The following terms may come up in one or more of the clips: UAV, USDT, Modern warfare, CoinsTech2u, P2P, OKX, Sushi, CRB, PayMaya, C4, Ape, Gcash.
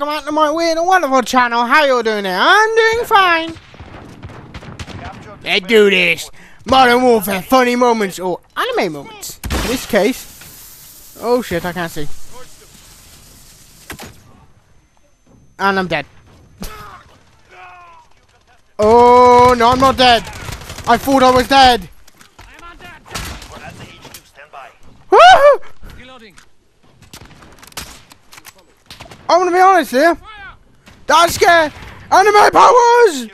welcome back to my weird and wonderful channel. How y'all doing there? I'm doing fine. Let's do this. Modern warfare, funny moments or anime moments. In this case, oh shit, I can't see. And I'm dead. Oh no, I'm not dead. I thought I was dead. Woohoo! I'm gonna be honest here. That's scary. Anime powers!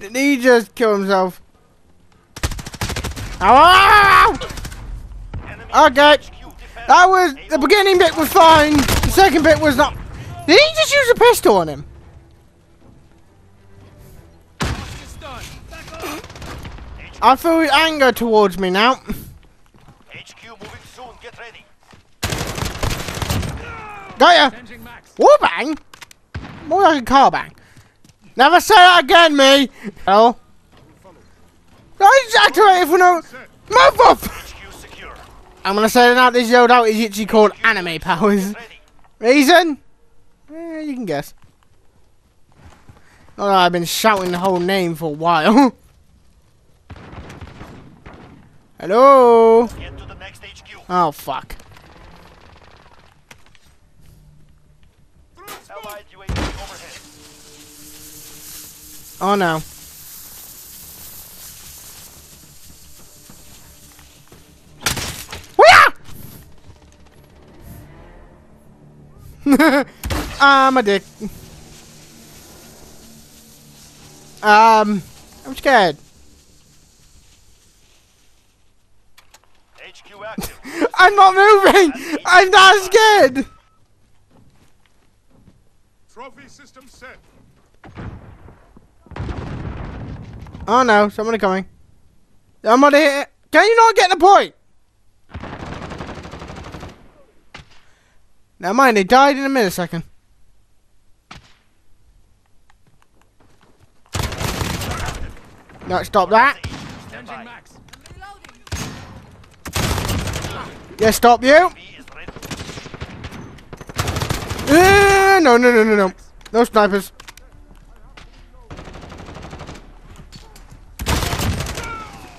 Did he just kill himself? Ow! Okay. That was the beginning bit was fine. The second bit was not. Did he just use a pistol on him? I feel anger towards me now. Got ya! Warbang? More like a car bang. Never say that again, me! Oh. I just activated for no. Move off! I'm gonna say that now, this yelled out is actually called anime powers. Reason? Eh, you can guess. Not that I've been shouting the whole name for a while. Hello? Get to the next HQ. Oh, fuck. Oh no. I'm a dick. I'm scared. HQ active. I'm not moving! I'm not scared! Trophy system set. Oh no, somebody coming. Somebody here. Can you not get the point? Now mind, they died in a millisecond. No, stop that. Yeah, stop you. No, no, no, no, no. No snipers.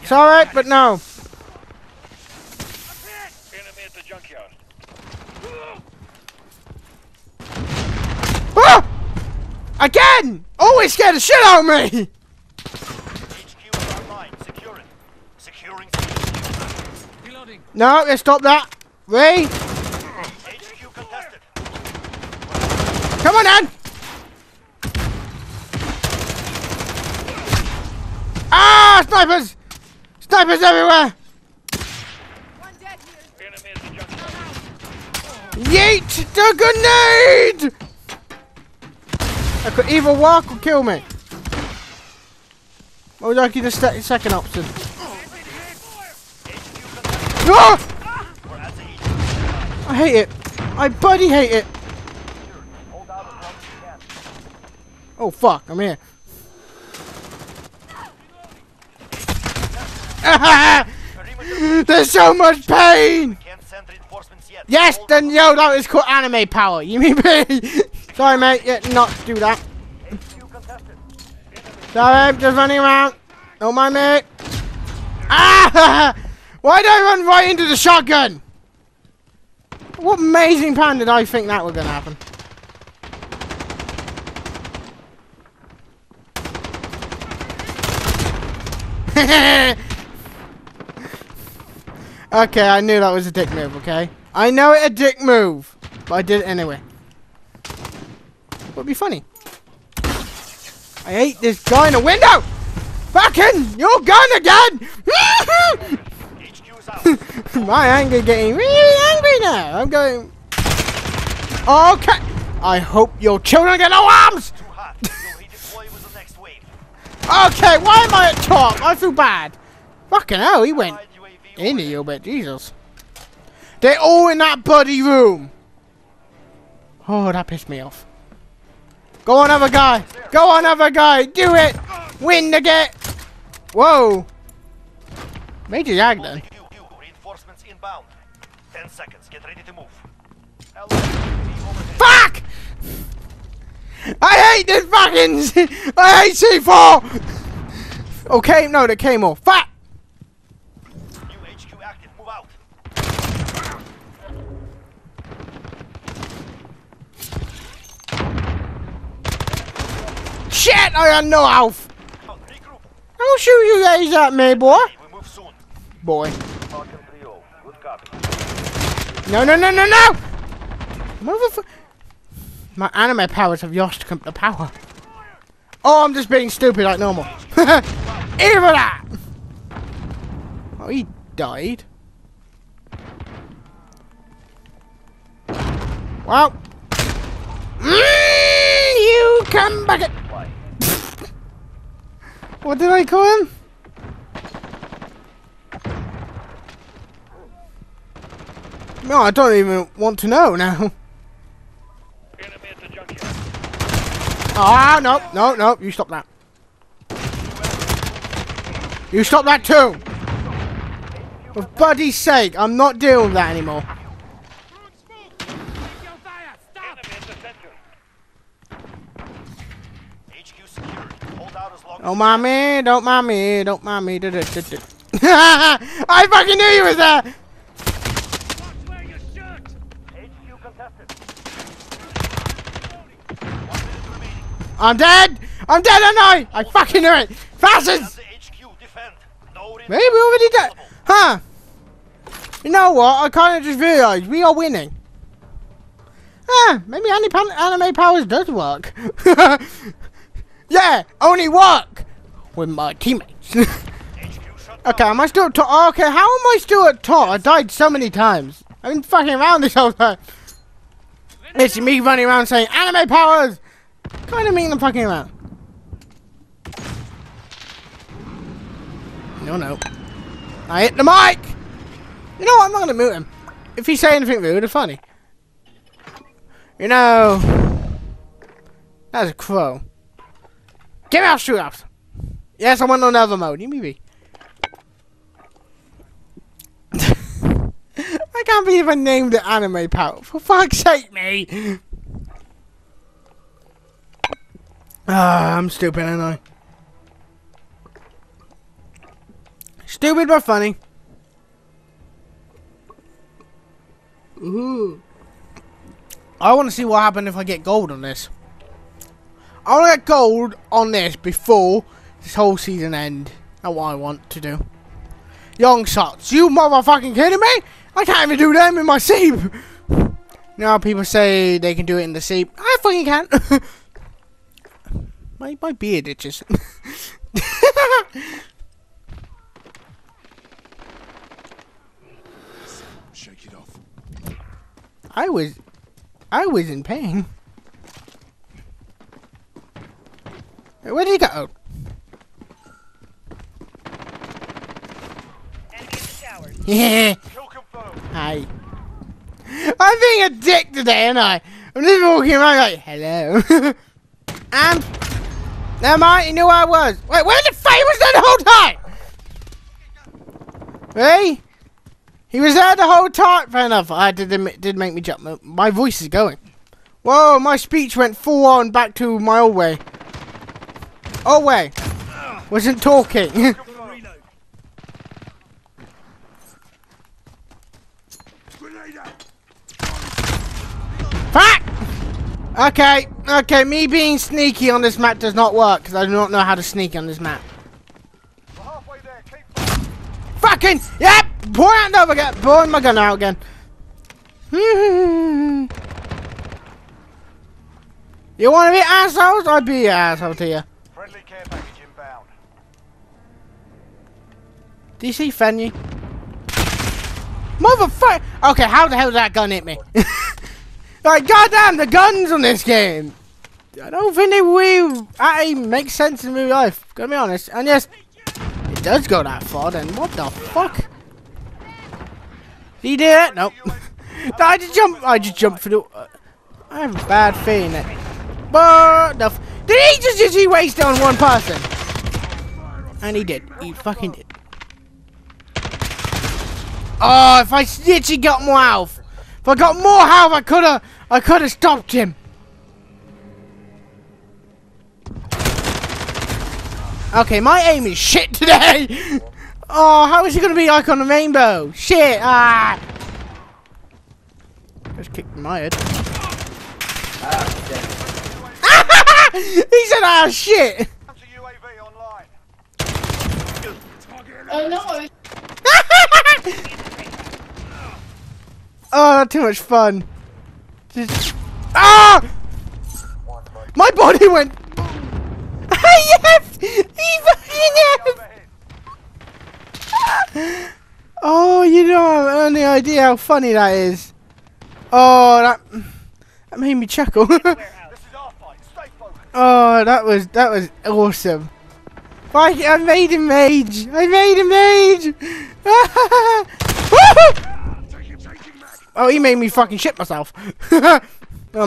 It's alright, but no. Enemy at the junkyard. Ah! Again! Always scared the shit out of me! HQ online. Secure it. Securing HQ. Reloading. No, let's stop that. Ray. HQ contested. Come on, then! Ah! Snipers! Snipers everywhere! One dead here. Enemy is the junction. Yeet the grenade! I could either walk or kill me. Or would I give the second option? Ah! I hate it. I bloody hate it. Oh fuck, I'm here. There's so much pain! Yes, then yo, that is called anime power. You mean me? Sorry mate, yeah, not do that. Sorry, I'm just running around. Don't mind me. Ah! Why did I run right into the shotgun? What amazing plan did I think that was gonna happen? Okay, I knew that was a dick move, okay? I know it a dick move, but I did it anyway. Would be funny. I hate this guy in the window! Fucking your gun again! My anger getting really angry now. I'm going. Okay. I hope your children get no arms! Okay, why am I at top? I feel bad. Fucking hell, he went into you, but Jesus. They're all in that bloody room. Oh, that pissed me off. Go on, other guy. Go on, other guy. Do it. Win the get. Whoa. Major jag then. inbound. 10 seconds. Get ready to move. Fuck! I hate this fucking. I hate C4. Okay, no, that came off. Fuck! New HQ active. Move out. Shit! I got no health. Don't shoot you guys at me, boy. Boy. No, no, no, no, no! Motherfucker. My anime powers have lost the power. Oh, I'm just being stupid like normal. Even that! Oh, he died. Well. You come back at. What did I call him? No, I don't even want to know now. Ah, no, no, no, you stop that. You stop that too! For buddy's sake, I'm not dealing with that anymore. Don't mind me, don't mind me, don't mind me. I fucking knew you was there! I'm dead! I'm dead, I know! I fucking knew it! Fascists! Maybe we already did. Huh? You know what? I kind of just realized we are winning. Ah, maybe anime powers does work. Yeah, only work with my teammates. Okay, am I still at top? Oh, okay, how am I still at top? I died so many times. I've been fucking around this whole time. It's me running around saying anime powers. Kind of mean I'm fucking around. No, no. I hit the mic. You know what? I'm not gonna mute him. If he say anything rude or funny. You know, that's a crow. Give me our shootouts! Yes, I went on another mode, you maybe. I can't believe I named it anime power. For fuck's sake, me! Ah, I'm stupid, ain't I? Stupid but funny. Ooh. I wanna see what happens if I get gold on this. I want to get gold on this before this whole season end. That's what I want to do. Young shots. You motherfucking kidding me? I can't even do them in my sleep. Now people say they can do it in the sleep. I fucking can't. my beard itches. Shake it off. I was in pain. Where did he go? Oh. Yeah. Hi. I'm being a dick today, aren't I? I'm just walking around like, hello. And now Marty knew I was. Wait, where the fuck was there the whole time? Hey, he was there the whole time. Fair enough. I did make me jump. My voice is going. Whoa, my speech went full on back to my old way. Oh wait, wasn't talking. Fuck! Okay, okay, me being sneaky on this map does not work, because I do not know how to sneak on this map. We're halfway there, keep fucking, yep! Pour out another gun, pouring my gun out again. You wanna be assholes? I'd be an asshole to you. Friendly care package inbound. Do you see Fenny? Motherfucker! Okay, how the hell did that gun hit me? Like, goddamn, the guns on this game! I don't think it makes sense in real life, gotta be honest. And yes, it does go that far then. What the fuck? Did he do it? Nope. I just jumped for the... I have a bad feeling that... But the... Did he just usually waste on one person? And he did. He fucking did. Oh, if I literally got more health. If I got more health, I could have stopped him. Okay, my aim is shit today. Oh, how is he gonna be like on the rainbow? Shit! Ah! Just kicked my head. Ah, he said, "Ah, shit!" Oh no! Oh, too much fun. Just... Ah! My body went. Yes! He fucking yes! Oh, you don't have any idea how funny that is. Oh, that made me chuckle. Oh, that was awesome. I made him mage. I made him mage. Oh, he made me fucking shit myself. I'm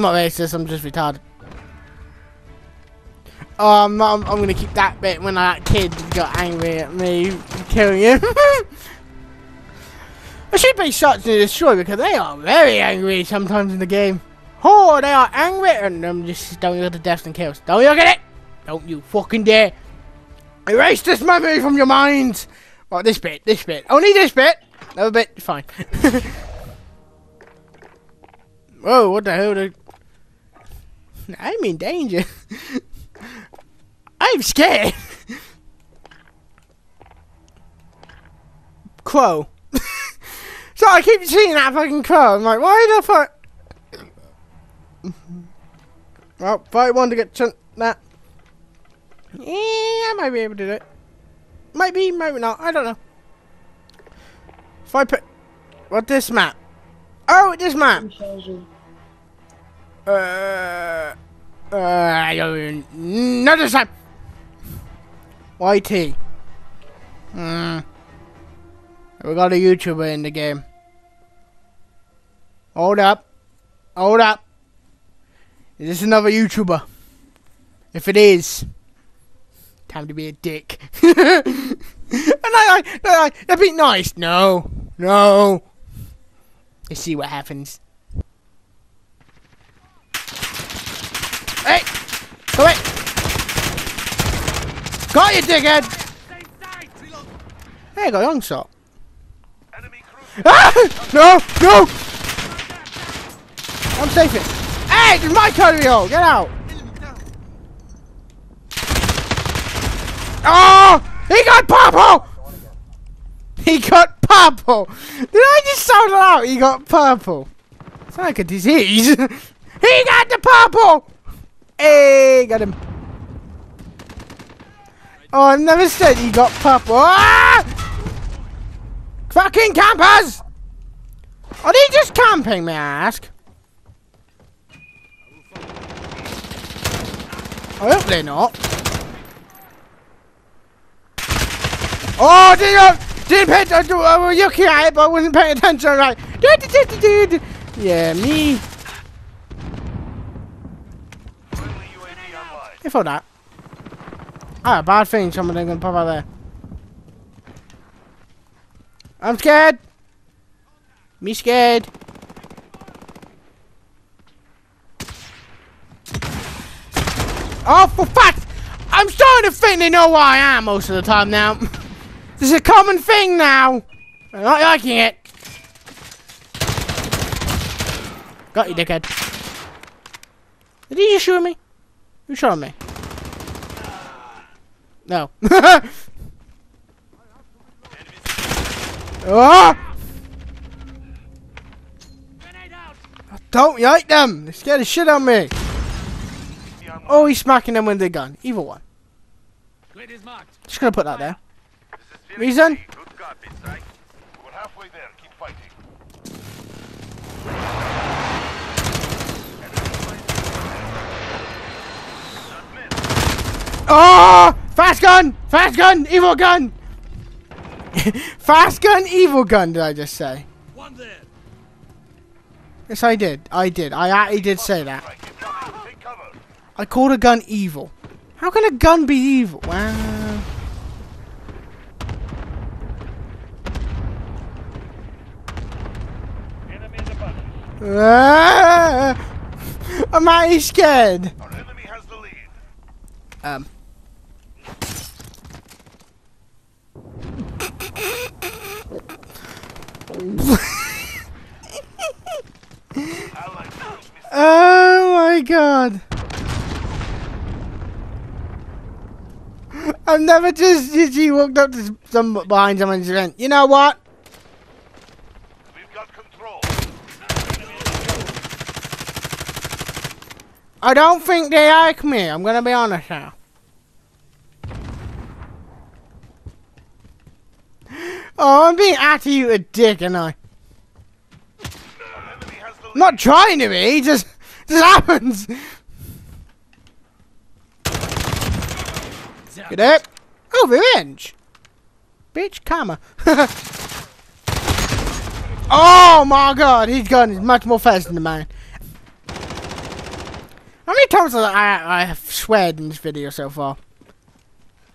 not racist. I'm just retarded. Oh, I'm gonna keep that bit when that kid got angry at me killing him. I should be shots to destroy because they are very angry sometimes in the game. Oh, they are angry and I'm just don't look at the deaths and kills. Don't look at it! Don't you fucking dare! Erase this memory from your mind! Right, this bit. Only this bit! Another bit, fine. Whoa, what the hell? I'm in danger. I'm scared. Crow. So I keep seeing that fucking crow. I'm like, why the fuck? Well, if I want to get chunked that. Yeah, I might be able to do it. Might be, might not. I don't know. If I put what this map? Oh, this map. I don't even know this map. YT. We got a YouTuber in the game. Hold up. Hold up. Is this another YouTuber? If it is, time to be a dick. And that'd be nice. No. No. Let's see what happens. Hey! Come here! Got you, dickhead! Hey, I got a long shot. Ah! No! No! I'm safe here. Hey! It's my carry hole! Get out! Oh! He got purple! He got purple! Did I just sound it out? He got purple. It's like a disease. He got the purple! Hey! Got him. Oh, I've never said he got purple. Ah! Fucking campers! Are they just camping, may I ask? I hope they're not. Oh, I was looking at it, but I wasn't paying attention. I'm like, yeah, me. I thought that. Ah, bad thing. Someone gonna pop out there. I'm scared. Me scared. Oh, for fact, I'm starting to think they know where I am most of the time now. This is a common thing now. I'm not liking it. Got you, dickhead. Did he just shoot me? Who shot at me? No. Oh! Don't yike them! They scared the shit out of me! Oh, he's smacking them with the gun. Evil one. Just gonna put that there. Reason? Oh! Fast gun! Fast gun! Evil gun! Fast gun! Evil gun! Did I just say? One there. Yes, I did. I actually did say that. I called a gun evil. How can a gun be evil? Wow. I'm already scared. Our enemy has the lead. Oh my god. I've never just walked up to behind someone's vent. You know what? We've got control. I don't think they like me. I'm gonna be honest now. Oh, I'm being after you a dick, and I. I'm not trying to be. Just happens. Get up! Oh, revenge! Bitch, karma! Oh my god, his gun is much more fast than mine. How many times I have sweared in this video so far?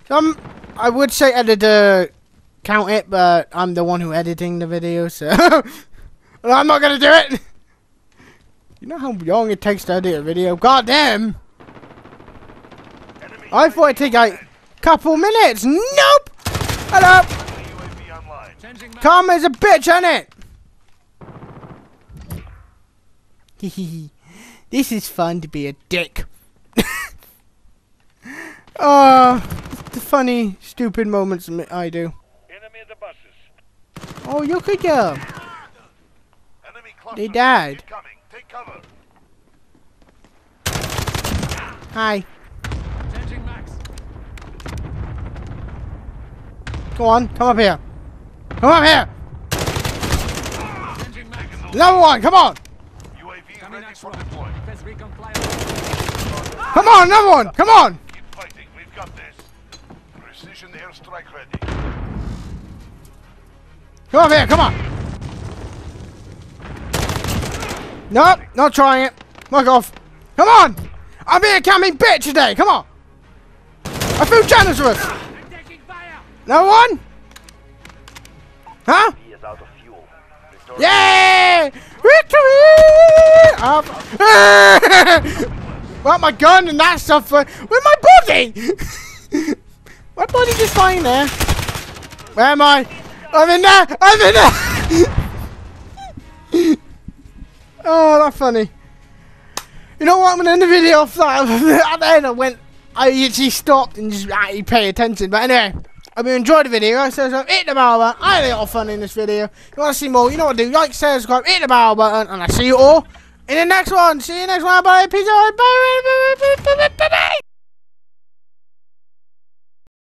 I would say editor count it, but I'm the one who editing the video, so I'm not gonna do it. You know how long it takes to edit a video? God damn! I thought it'd take like couple minutes. Nope. Hello. Karma's a bitch, ain't it? This is fun to be a dick. The funny, stupid moments I do. Enemy the buses. Oh, look at you. They died. Take cover. Hi. Go on, come up here. Come up here! Level one, come on! UAV ready for deployment. Come on, another one! Come on! Keep fighting, we've got this. Precision airstrike ready. Come up here, come on! Nope, not trying it. Knock off. Come on! I'm being a camming bitch today, come on! I feel generous! No one? Huh? Yay! Victory! Up. Well, my gun and that stuff. Where's my body? My body's just lying there. Where am I? I'm in there! I'm in there! Oh, that's funny. You know what? I'm gonna end the video off that. At the end, I actually stopped and just actually pay attention. But anyway. Hope you enjoyed the video, so hit the bell button. I had a lot of fun in this video. If you want to see more, you know what to do. Like, subscribe, hit the bell button, and I'll see you all in the next one. See you next one. Bye. Peace out. Bye.